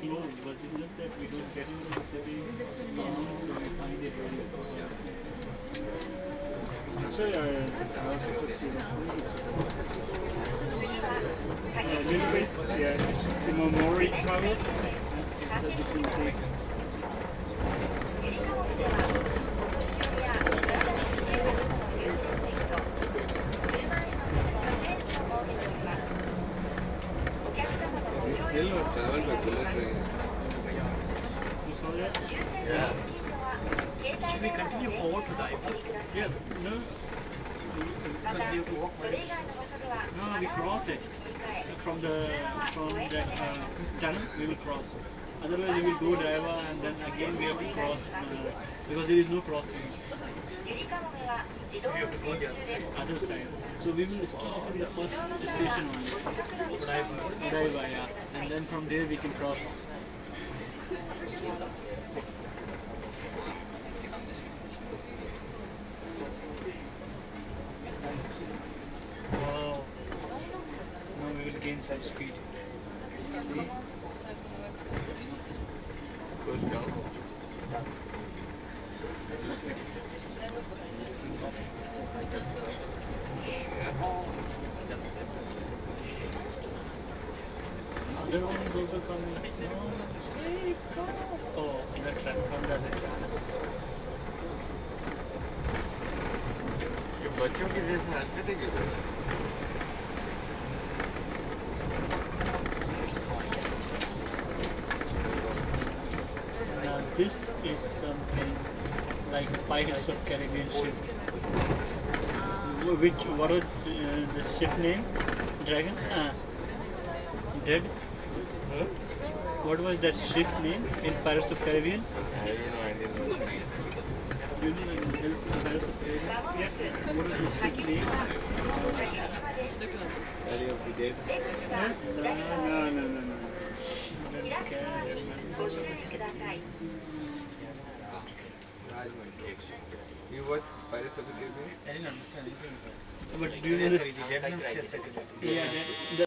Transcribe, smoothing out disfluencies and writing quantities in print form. close, but it's just that we don't get into the city, so we find it very difficult. Actually, I also could see a little bit, yeah, it's the Momori travel, it's a different thing. Should we continue forward to the airport? Yeah, no. Because we have to walk by it. No, we cross it. From the tunnel, we will cross. Otherwise, we will go Odaiba and then again we have to cross. Because there is no crossing. So we have to go the other side. So we will stop from the first station only. Odaiba, yeah. And then from there we can cross. Wow. Now we will gain some speed. See? Goes down. Other ones also come. See? Go! Oh, left hand. Come down left hand. बच्चों की जैसे हरकतें क्यों कर रहे हैं? This is something like Pirates of Caribbean ship, which what is the ship name? Dragon? Dead? Huh? What was that ship name in Pirates of Caribbean? You know, you watch Pirates of the Caribbean? I didn't understand anything. But do you know the... Yeah.